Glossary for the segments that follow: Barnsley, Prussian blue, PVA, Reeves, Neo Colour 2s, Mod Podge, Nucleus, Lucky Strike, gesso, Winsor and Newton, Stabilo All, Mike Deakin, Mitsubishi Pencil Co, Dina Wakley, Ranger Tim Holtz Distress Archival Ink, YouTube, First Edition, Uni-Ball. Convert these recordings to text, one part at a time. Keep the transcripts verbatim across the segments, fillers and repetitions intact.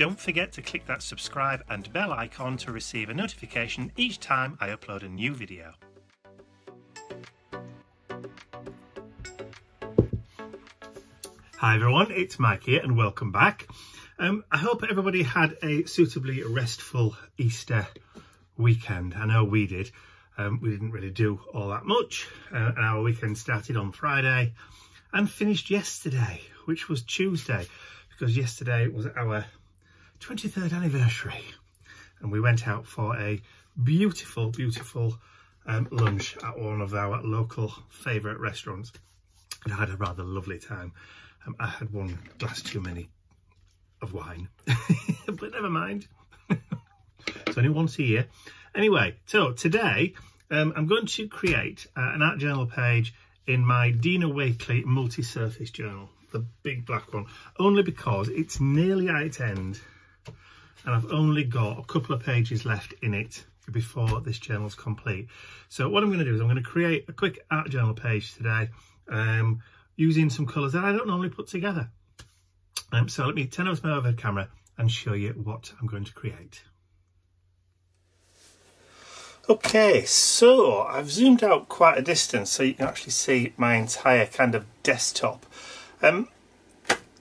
Don't forget to click that subscribe and bell icon to receive a notification each time I upload a new video. Hi everyone, it's Mike here and welcome back. Um, I hope everybody had a suitably restful Easter weekend. I know we did. Um, we didn't really do all that much. Uh, and our weekend started on Friday and finished yesterday, which was Tuesday, because yesterday was our twenty-third anniversary, and we went out for a beautiful, beautiful um, lunch at one of our local favourite restaurants, and I had a rather lovely time. Um, I had one glass too many of wine, but never mind. It's only once a year. Anyway, so today um, I'm going to create uh, an art journal page in my Dina Wakley multi-surface journal, the big black one, only because it's nearly at its end. And I've only got a couple of pages left in it before this journal's complete. So what I'm going to do is I'm going to create a quick art journal page today um, using some colours that I don't normally put together. Um, so let me turn off my overhead camera and show you what I'm going to create. Okay, so I've zoomed out quite a distance so you can actually see my entire kind of desktop. Um,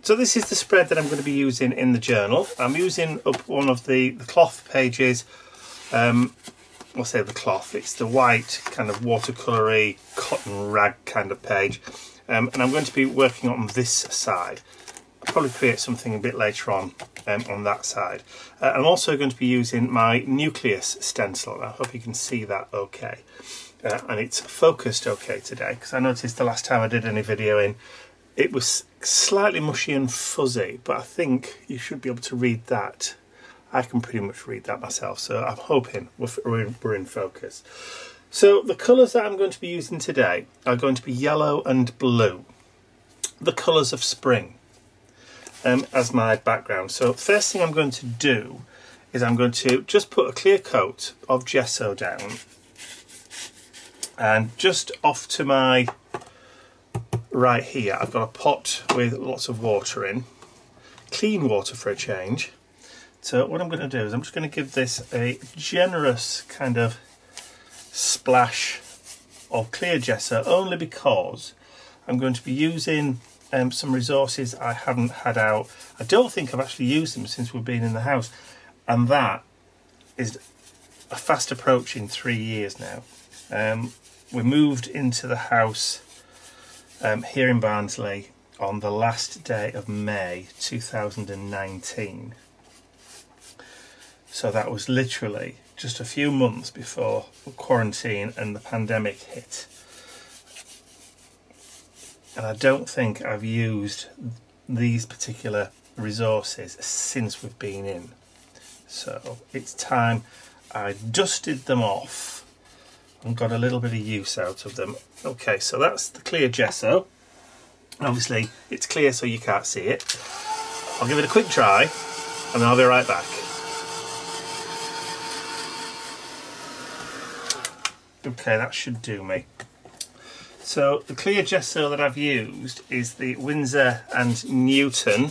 So this is the spread that I'm going to be using in the journal. I'm using up one of the, the cloth pages. Um, I'll say the cloth, it's the white kind of watercolour-y cotton rag kind of page. Um, and I'm going to be working on this side. I'll probably create something a bit later on um, on that side. Uh, I'm also going to be using my Nucleus stencil. I hope you can see that okay. Uh, and it's focused okay today, because I noticed the last time I did any video in, it was slightly mushy and fuzzy, but I think you should be able to read that. I can pretty much read that myself, so I'm hoping we're in, we're in focus. So the colours that I'm going to be using today are going to be yellow and blue, the colours of spring, um, as my background. So first thing I'm going to do is I'm going to just put a clear coat of gesso down, and just off to my right here I've got a pot with lots of water in, clean water for a change. So what I'm going to do is I'm just going to give this a generous kind of splash of clear gesso, only because I'm going to be using um, some resources I haven't had out. I don't think I've actually used them since we've been in the house, and that is a fast approach in three years now. Um, we moved into the house Um, here in Barnsley on the last day of May two thousand nineteen. So that was literally just a few months before quarantine and the pandemic hit. And I don't think I've used these particular resources since we've been in. So it's time I dusted them off and got a little bit of use out of them. Okay, so that's the clear gesso. Obviously it's clear so you can't see it. I'll give it a quick try and then I'll be right back. Okay, that should do me. So the clear gesso that I've used is the Winsor and Newton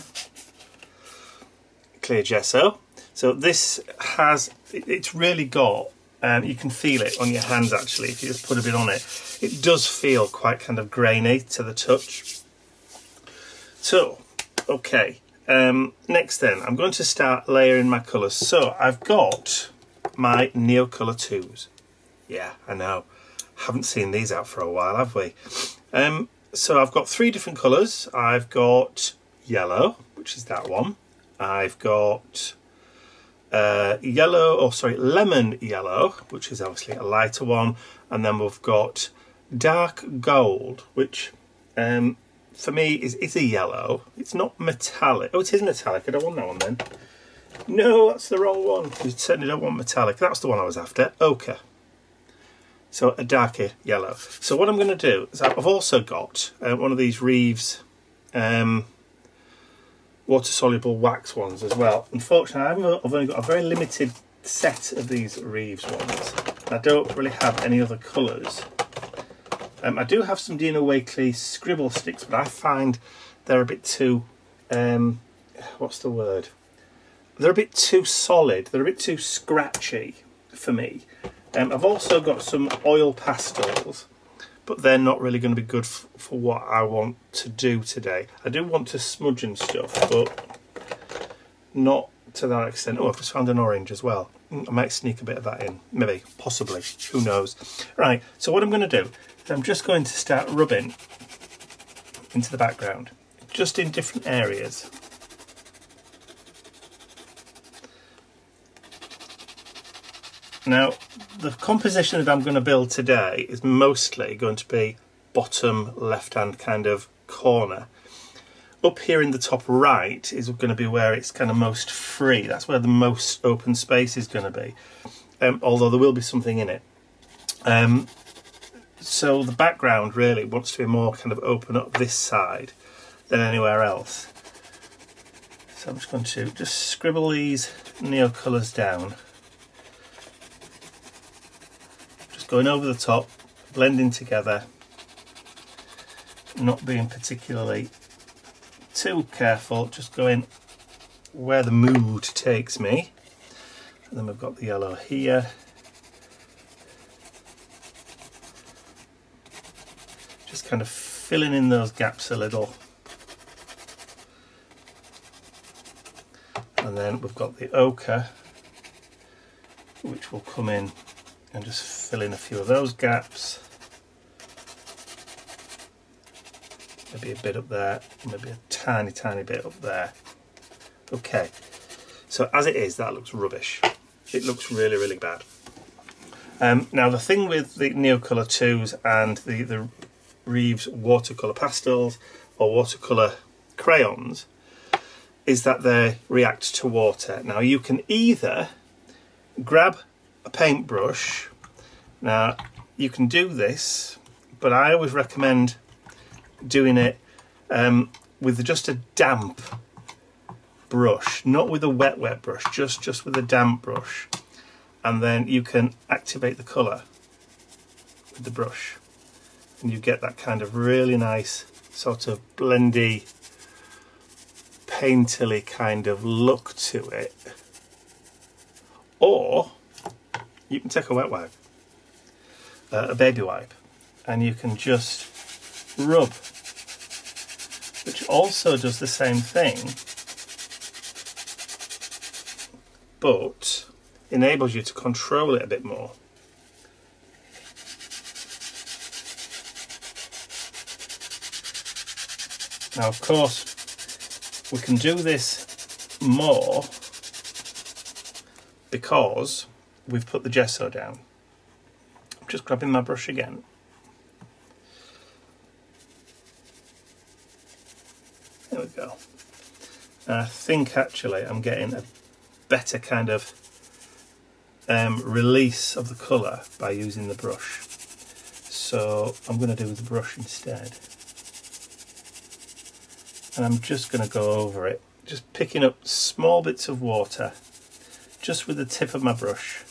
clear gesso. So this has, it's really got, Um, you can feel it on your hands actually if you just put a bit on it. It does feel quite kind of grainy to the touch. So, okay, um, next then I'm going to start layering my colours. So I've got my Neo Colour twos. Yeah, I know, haven't seen these out for a while, have we? Um, so I've got three different colours. I've got yellow, which is that one. I've got Uh, yellow, or sorry, lemon yellow, which is obviously a lighter one, and then we've got dark gold, which um, for me is is a yellow. It's not metallic. Oh, it is metallic. I don't want that one then. No, that's the wrong one. You certainly don't want metallic. That's the one I was after. Ochre. So a darker yellow. So what I'm going to do is I've also got uh, one of these Reeves Um, water-soluble wax ones as well. Unfortunately, I've only got a very limited set of these Reeves ones. I don't really have any other colours. Um, I do have some Dina Wakley scribble sticks, but I find they're a bit too, um, what's the word? They're a bit too solid, they're a bit too scratchy for me. Um, I've also got some oil pastels, but they're not really going to be good f for what I want to do today. I do want to smudge and stuff, but not to that extent. Oh, I've just found an orange as well. I might sneak a bit of that in, maybe, possibly, who knows. Right, so what I'm going to do is I'm just going to start rubbing into the background, just in different areas. Now, the composition that I'm going to build today is mostly going to be bottom left-hand kind of corner. Up here in the top right is going to be where it's kind of most free. That's where the most open space is going to be, um, although there will be something in it. Um, so the background really wants to be more kind of open up this side than anywhere else. So I'm just going to just scribble these Neo colours down. Just going over the top, blending together, not being particularly too careful, just going where the mood takes me. And then we've got the yellow here. Just kind of filling in those gaps a little. And then we've got the ochre, which will come in and just fill in a few of those gaps. Maybe a bit up there, maybe a tiny, tiny bit up there. Okay, so as it is, that looks rubbish. It looks really, really bad. Um, now, the thing with the Neo Colour twos and the, the Reeves watercolour pastels or watercolour crayons is that they react to water. Now, you can either grab a paintbrush. Now, you can do this, but I always recommend doing it um, with just a damp brush, not with a wet wet brush, just just with a damp brush, and then you can activate the colour with the brush and you get that kind of really nice sort of blendy, painterly kind of look to it. Or you can take a wet wipe, uh, a baby wipe, and you can just rub, which also does the same thing, but enables you to control it a bit more. Now, of course, we can do this more because we've put the gesso down. I'm just grabbing my brush again. There we go. And I think actually I'm getting a better kind of um, release of the colour by using the brush. So I'm going to do with the brush instead. And I'm just going to go over it, just picking up small bits of water, just with the tip of my brush,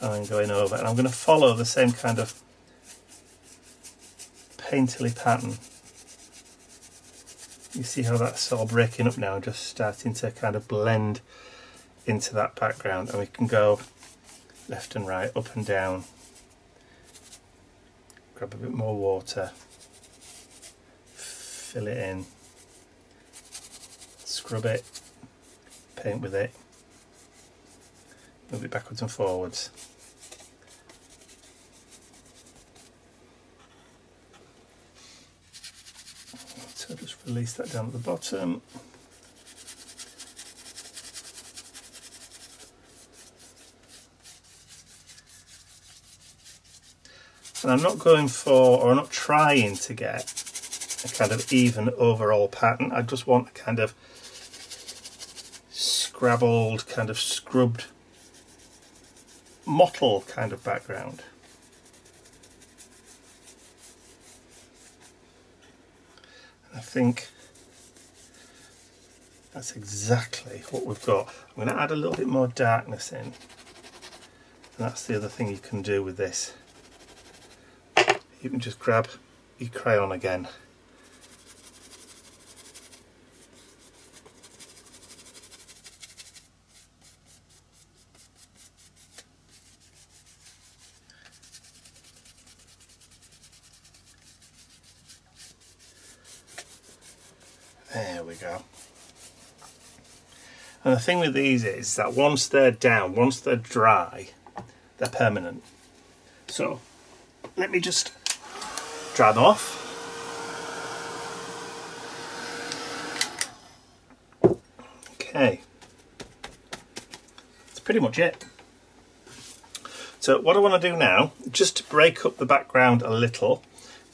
and then going over. And I'm going to follow the same kind of painterly pattern. You see how that's all breaking up now, just starting to kind of blend into that background, and we can go left and right, up and down. Grab a bit more water, fill it in, scrub it, paint with it, move it backwards and forwards. So just release that down at the bottom. And I'm not going for, or I'm not trying to get a kind of even overall pattern. I just want a kind of scrabbled, kind of scrubbed, mottle kind of background. I think that's exactly what we've got. I'm going to add a little bit more darkness in. And that's the other thing you can do with this. You can just grab your crayon again. go. And the thing with these is that once they're down, once they're dry, they're permanent. So let me just dry them off. Okay, that's pretty much it. So what I want to do now, just to break up the background a little,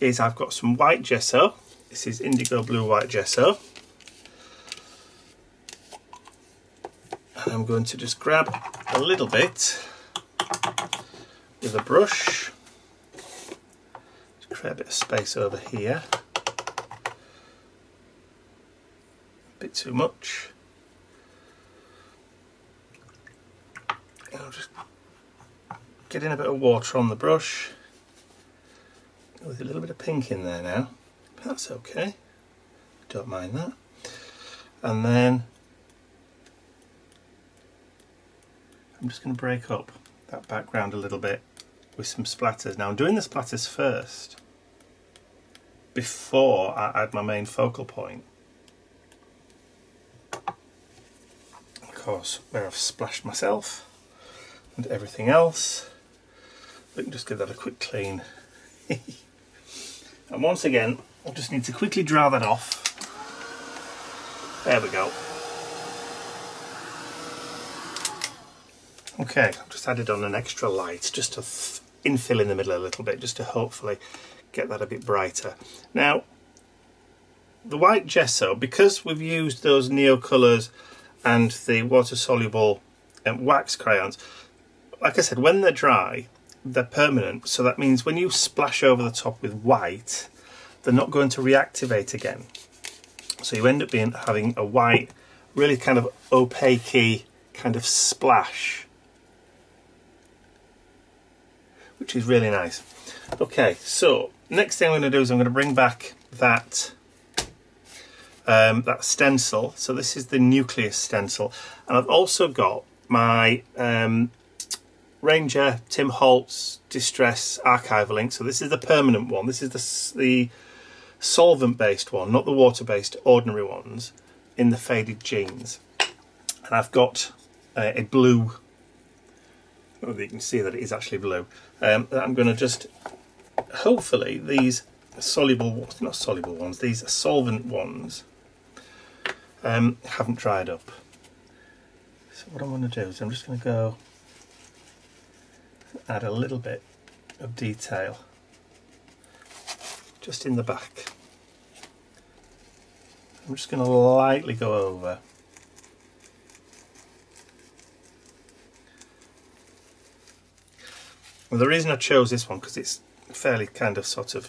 is I've got some white gesso. This is indigo blue white gesso. And I'm going to just grab a little bit with a brush to create a bit of space over here. A bit too much. I'll just get in a bit of water on the brush. With a little bit of pink in there now, but that's okay, don't mind that. And then I'm just going to break up that background a little bit with some splatters. Now I'm doing the splatters first before I add my main focal point, of course, where I've splashed myself and everything else. We can just give that a quick clean. And once again, I just need to quickly dry that off. There we go. Okay, I've just added on an extra light just to infill in the middle a little bit, just to hopefully get that a bit brighter. Now, the white gesso, because we've used those Neo Colours and the water-soluble um, wax crayons, like I said, when they're dry, they're permanent, so that means when you splash over the top with white, they're not going to reactivate again. So you end up being having a white, really kind of opaque-y kind of splash, which is really nice. Okay, so next thing I'm going to do is I'm going to bring back that um, that stencil. So this is the Nucleus stencil, and I've also got my um, Ranger Tim Holtz Distress Archival Ink. So this is the permanent one. This is the, the solvent-based one, not the water-based ordinary ones, in the faded jeans. And I've got uh, a blue. Oh, you can see that it is actually blue. Um, I'm going to just, hopefully, these soluble, not soluble ones, these solvent ones um, haven't dried up. So what I want to do is I'm just going to go add a little bit of detail just in the back. I'm just going to lightly go over. Well, the reason I chose this one because it's fairly kind of sort of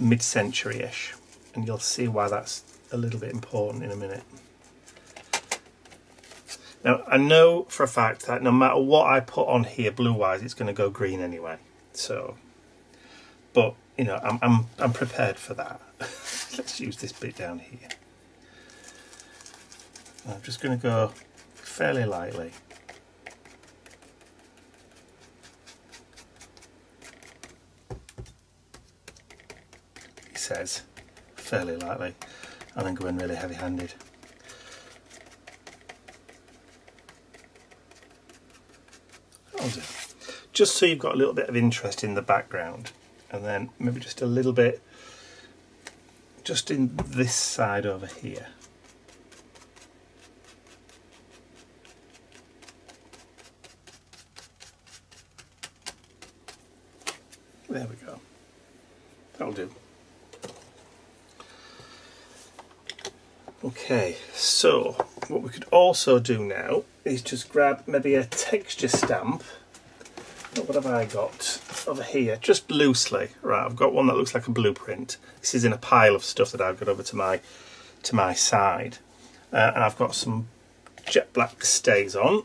mid-century-ish, and you'll see why that's a little bit important in a minute. Now, I know for a fact that no matter what I put on here blue-wise, it's going to go green anyway. So, but, you know, I'm, I'm, I'm prepared for that. Let's use this bit down here. I'm just going to go fairly lightly. It says fairly lightly, and then go in really heavy-handed. Just so you've got a little bit of interest in the background, and then maybe just a little bit just in this side over here. There we go, that'll do. Okay, so what we could also do now is just grab maybe a texture stamp. What have I got over here? Just loosely. Right, I've got one that looks like a blueprint. This is in a pile of stuff that I've got over to my to my side. Uh, and I've got some jet black stays on.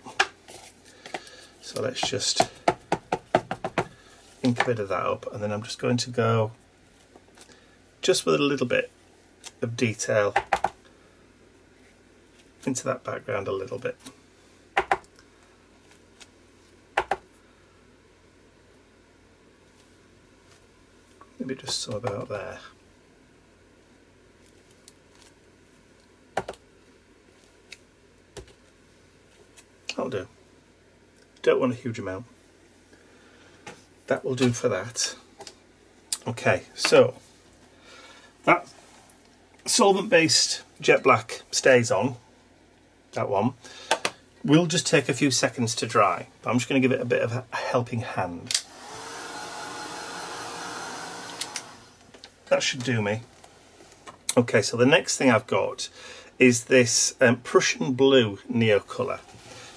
So let's just ink a bit of that up, and then I'm just going to go just with a little bit of detail into that background a little bit. Maybe just so about there. That'll do. Don't want a huge amount. That will do for that. Okay, so that solvent-based jet black stays on, that one. We'll just take a few seconds to dry, but I'm just going to give it a bit of a helping hand. That should do me. Okay, so the next thing I've got is this um, Prussian blue Neo Colour.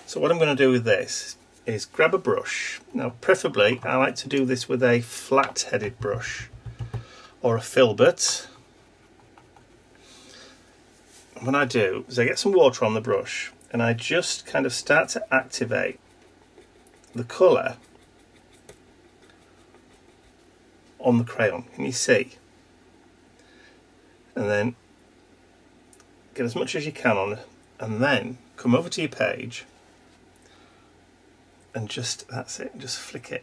So what I'm going to do with this is grab a brush. Now, preferably, I like to do this with a flat-headed brush or a filbert. And what I do is I get some water on the brush and I just kind of start to activate the colour on the crayon. Can you see? And then get as much as you can on it, and then come over to your page and just, that's it, just flick it.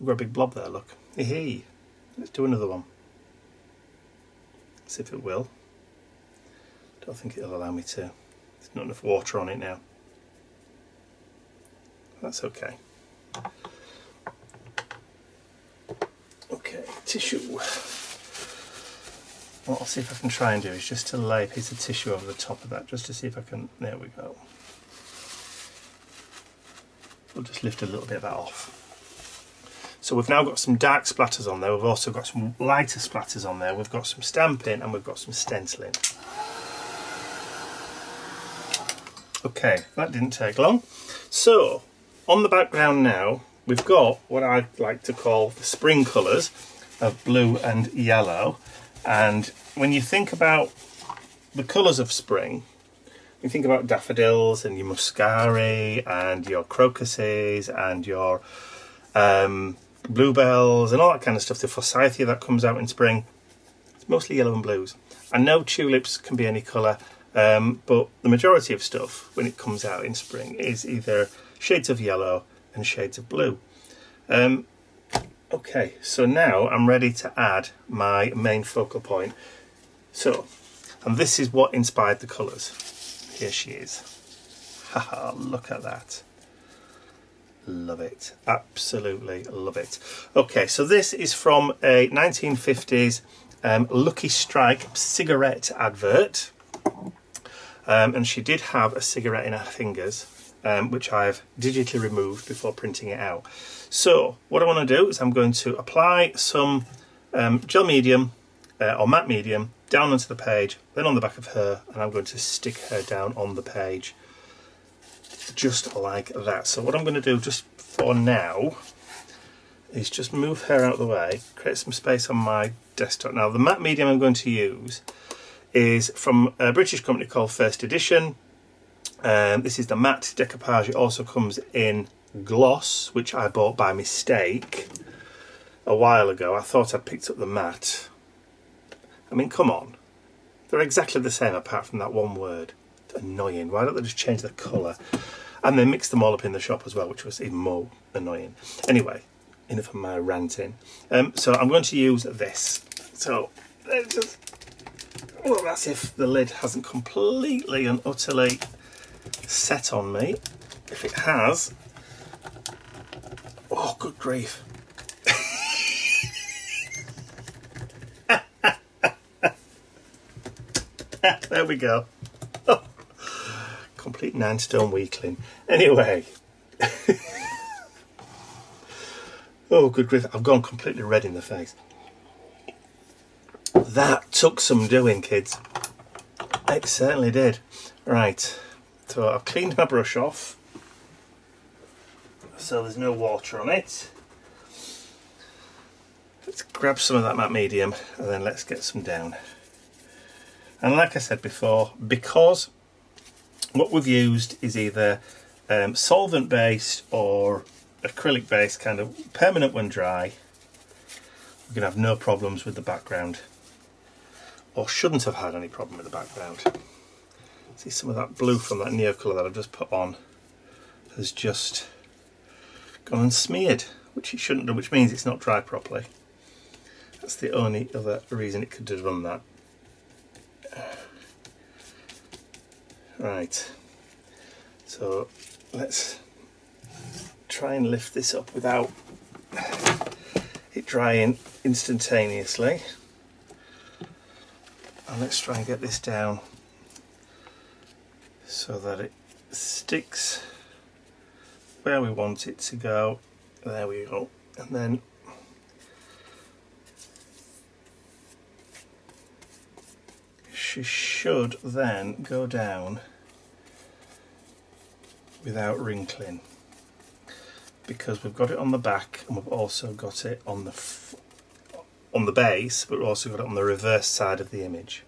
We've got a big blob there, look. Hee-hee. Let's do another one. See if it will. Don't think it'll allow me to. There's not enough water on it now. That's okay. Okay, tissue. What I'll see if I can try and do is just to lay a piece of tissue over the top of that, just to see if I can. There we go. We'll just lift a little bit of that off. So we've now got some dark splatters on there, we've also got some lighter splatters on there, we've got some stamping and we've got some stenciling. Okay, that didn't take long. So, on the background now, we've got what I like to call the spring colours of blue and yellow. And when you think about the colours of spring, you think about daffodils and your muscari and your crocuses and your um, bluebells and all that kind of stuff, the forsythia that comes out in spring. It's mostly yellow and blues. I know tulips can be any colour, um, but the majority of stuff when it comes out in spring is either shades of yellow and shades of blue. Um, okay, so now I'm ready to add my main focal point. So, and this is what inspired the colours. Here she is. Haha, look at that. Love it, absolutely love it. Okay, so this is from a nineteen fifties um, Lucky Strike cigarette advert. Um, and she did have a cigarette in her fingers, um, which I've digitally removed before printing it out. So what I want to do is I'm going to apply some um, gel medium uh, or matte medium down onto the page, then on the back of her, and I'm going to stick her down on the page. Just like that. So what I'm going to do just for now is just move her out of the way, create some space on my desktop. Now the matte medium I'm going to use is from a British company called First Edition. Um, this is the matte decoupage. It also comes in gloss, which I bought by mistake a while ago. I thought I'd picked up the matte. I mean, come on. They're exactly the same apart from that one word. Annoying. Why don't they just change the colour? And they mixed them all up in the shop as well, which was even more annoying. Anyway, enough of my ranting. Um, so I'm going to use this. So, just, well, that's if the lid hasn't completely and utterly set on me. If it has, oh, good grief. There we go. Complete nine stone weakling. Anyway. Oh, good grief. I've gone completely red in the face. That took some doing, kids. It certainly did. Right. So I've cleaned my brush off. So there's no water on it. Let's grab some of that matte medium and then let's get some down. And like I said before, because what we've used is either um, solvent-based or acrylic-based, kind of permanent when dry. We're going to have no problems with the background, or shouldn't have had any problem with the background. See, some of that blue from that Neo Colour that I've just put on has just gone and smeared, which it shouldn't do, which means it's not dry properly. That's the only other reason it could have done that. Right, so let's try and lift this up without it drying instantaneously, and let's try and get this down so that it sticks where we want it to go. There we go. And then she should then go down without wrinkling, because we've got it on the back and we've also got it on the f on the base, but we've also got it on the reverse side of the image.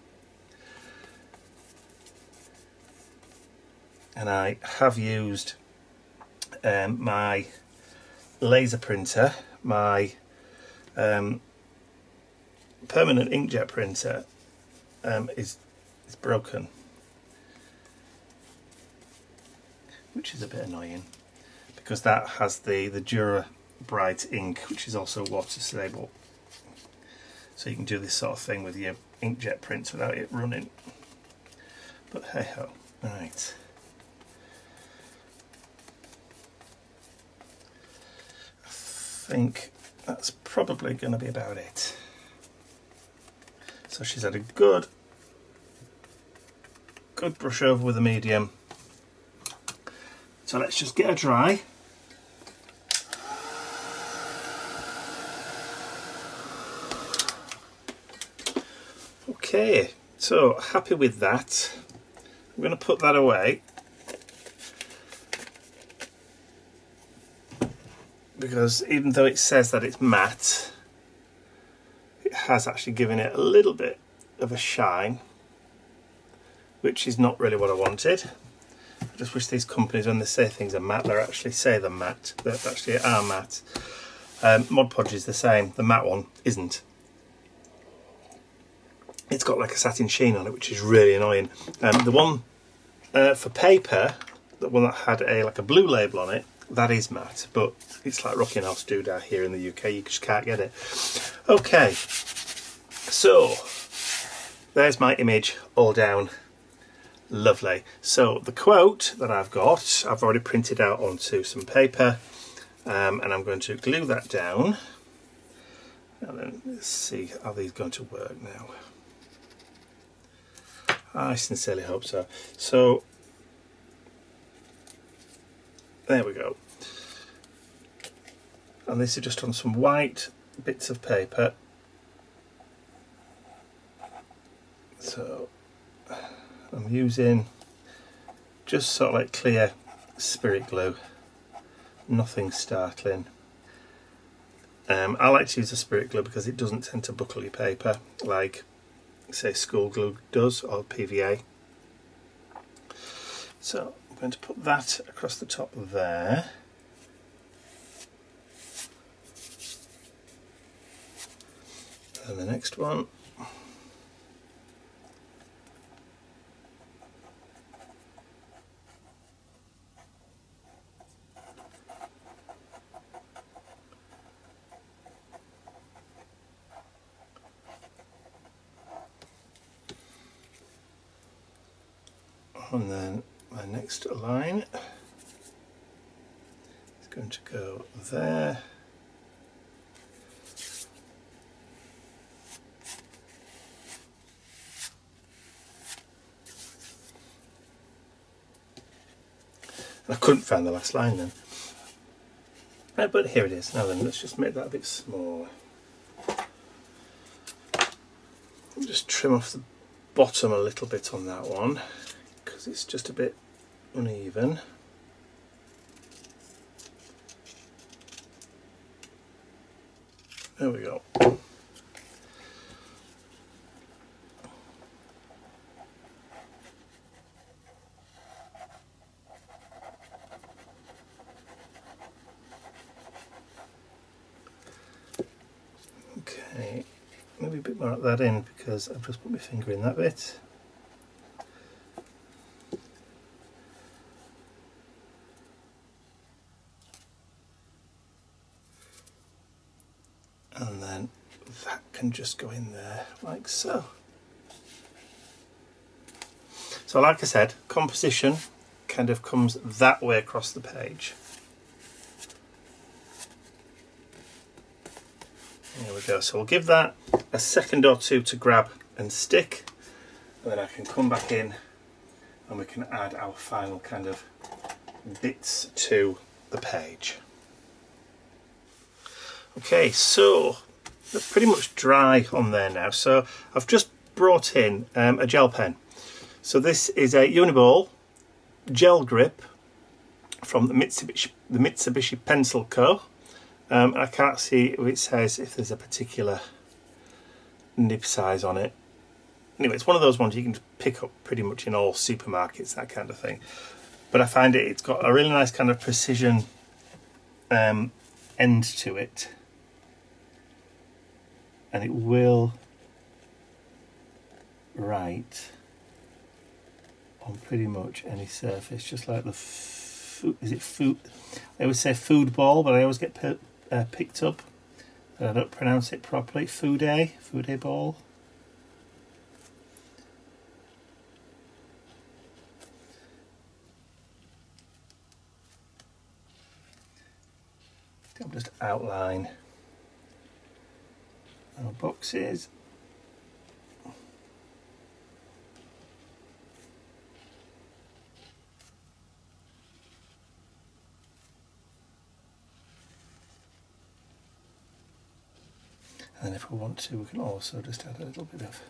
And I have used um, my laser printer, my um, permanent inkjet printer um, is is broken, which is a bit annoying, because that has the, the Dura Bright ink, which is also water stable. So you can do this sort of thing with your inkjet prints without it running. But hey ho, right. I think that's probably going to be about it. So she's had a good, good brush over with the medium. So let's just get her dry. Okay, so happy with that. I'm going to put that away because even though it says that it's matte, it has actually given it a little bit of a shine, which is not really what I wanted. I just wish these companies, when they say things are matte, they actually say they're matte, they actually are matte. Um, Mod Podge is the same, the matte one isn't. It's got like a satin sheen on it, which is really annoying. Um, the one uh, for paper, the one that had a like a blue label on it, that is matte, but it's like rocking horse doodah here in the U K. You just can't get it. Okay, so there's my image all down. Lovely. So the quote that I've got, I've already printed out onto some paper, um, and I'm going to glue that down. And then let's see, are these going to work now? I sincerely hope so. So there we go. And this is just on some white bits of paper. So I'm using just sort of like clear spirit glue, nothing startling. Um, I like to use the spirit glue because it doesn't tend to buckle your paper like, say, school glue does, or P V A. So I'm going to put that across the top there. And the next one. And then my next line is going to go there. And I couldn't find the last line then. Right, but here it is. Now then, let's just make that a bit smaller. Just trim off the bottom a little bit on that one. It's just a bit uneven. There we go. Okay, maybe a bit more at that end because I've just put my finger in that bit. Just go in there like so. So like I said, composition kind of comes that way across the page. There we go. So we'll give that a second or two to grab and stick, and then I can come back in and we can add our final kind of bits to the page. Okay, so that's pretty much dry on there now. So I've just brought in um, a gel pen. So this is a Uni-Ball gel grip from the Mitsubishi, the Mitsubishi Pencil Co. Um, I can't see if it says if there's a particular nib size on it. Anyway, it's one of those ones you can pick up pretty much in all supermarkets, that kind of thing. But I find it, it's got a really nice kind of precision um, end to it. And it will write on pretty much any surface, just like the food, is it food? I always say food ball, but I always get p uh, picked up that I don't pronounce it properly. Food A, food A ball. I'll just outline our boxes. And then if we want to, we can also just add a little bit of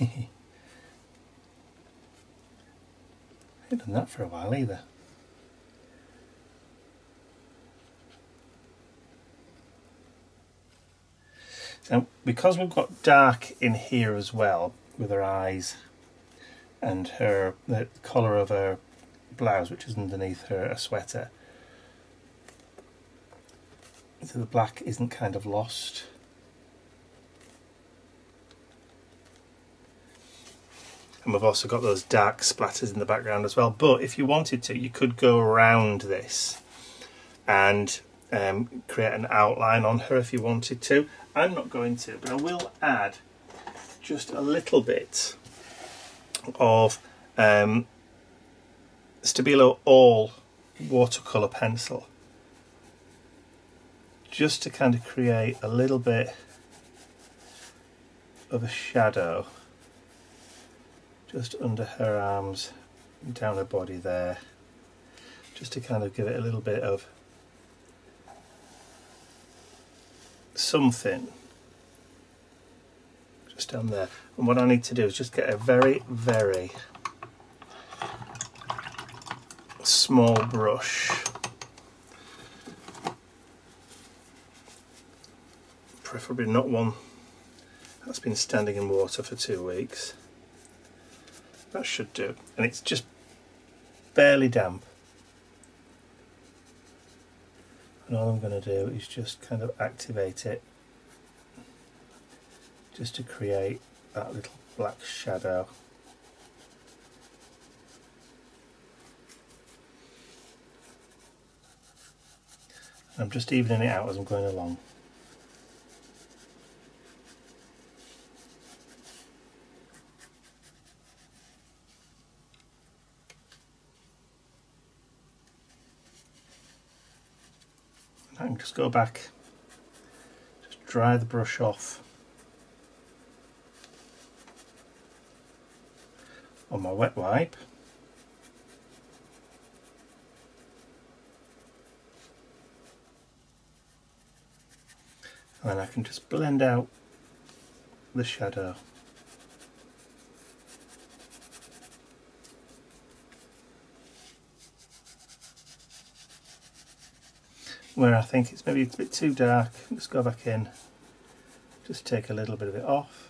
I haven't done that for a while either. So because we've got dark in here as well with her eyes and her the collar of her blouse, which is underneath her a sweater, so the black isn't kind of lost. And we've also got those dark splatters in the background as well. But if you wanted to, you could go around this and um, create an outline on her if you wanted to. I'm not going to, but I will add just a little bit of um, Stabilo All watercolour pencil, just to kind of create a little bit of a shadow just under her arms, down her body there, just to kind of give it a little bit of something just down there. And what I need to do is just get a very, very small brush, preferably not one that's been standing in water for two weeks. That should do, and it's just barely damp. And all I'm going to do is just kind of activate it, just to create that little black shadow. I'm just evening it out as I'm going along. Just go back, just dry the brush off on my wet wipe. And then I can just blend out the shadow. Where I think it's maybe a bit too dark, let's go back in, just take a little bit of it off.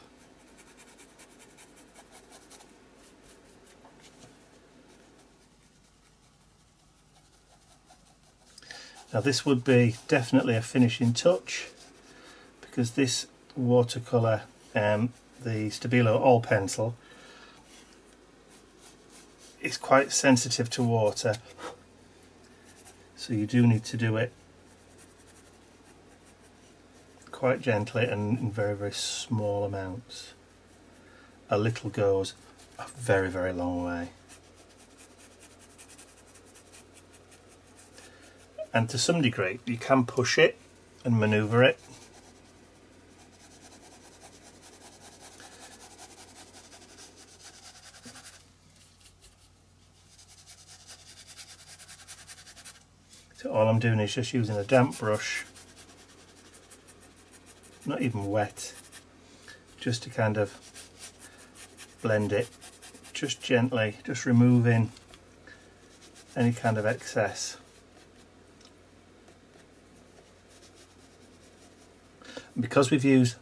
Now this would be definitely a finishing touch, because this watercolour, um, the Stabilo All pencil, is quite sensitive to water, so you do need to do it quite gently and in very, very small amounts. A little goes a very, very long way. And to some degree, you can push it and manoeuvre it. So all I'm doing is just using a damp brush, not even wet, just to kind of blend it, just gently, just removing any kind of excess. Because we've used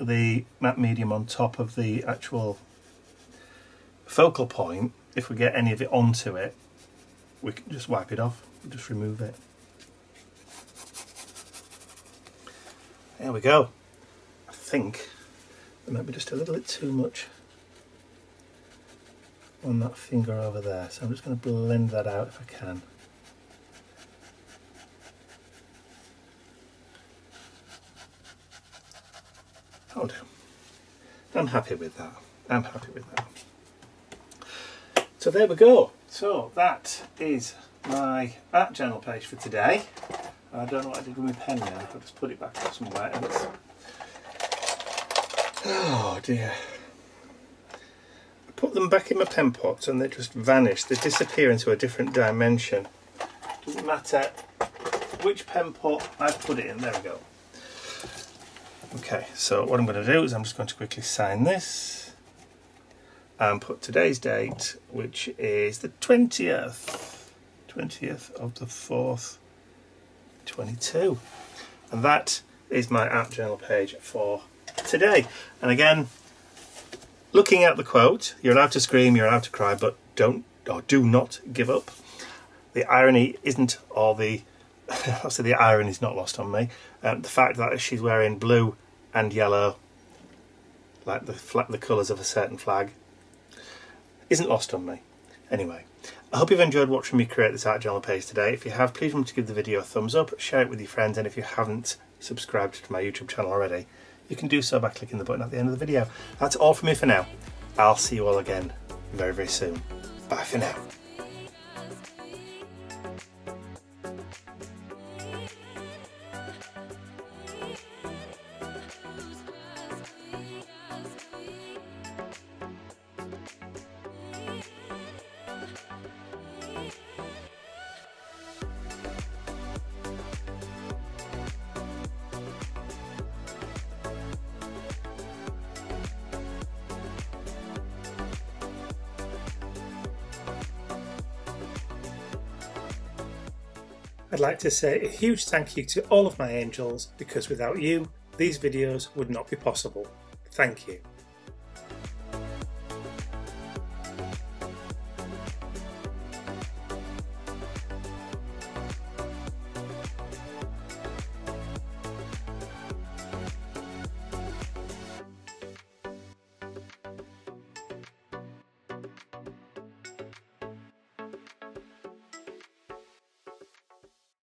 the matte medium on top of the actual focal point, if we get any of it onto it, we can just wipe it off, just remove it. There we go. I think there might be just a little bit too much on that finger over there, so I'm just going to blend that out if I can. I'll do. I'm happy with that. I'm happy with that. So there we go. So that is my art journal page for today. I don't know what I did with my pen now. I'll just put it back up somewhere. And it's... oh dear. I put them back in my pen pots and they just vanish. They disappear into a different dimension. Doesn't matter which pen pot I put it in. There we go. Okay, so what I'm going to do is I'm just going to quickly sign this and put today's date, which is the twentieth, twentieth of the fourth, twenty-two. And that is my art journal page for today. And again, looking at the quote, you're allowed to scream, you're allowed to cry, but don't or do not give up. The irony isn't, or the, so the irony is not lost on me. Um, the fact that she's wearing blue and yellow, like the flag, the colours of a certain flag, isn't lost on me. Anyway, I hope you've enjoyed watching me create this art journal page today. If you have, please remember to give the video a thumbs up, share it with your friends, and if you haven't subscribed to my YouTube channel already, you can do so by clicking the button at the end of the video. That's all from me for now. I'll see you all again very, very soon. Bye for now. I'd like to say a huge thank you to all of my angels, because without you, these videos would not be possible. Thank you.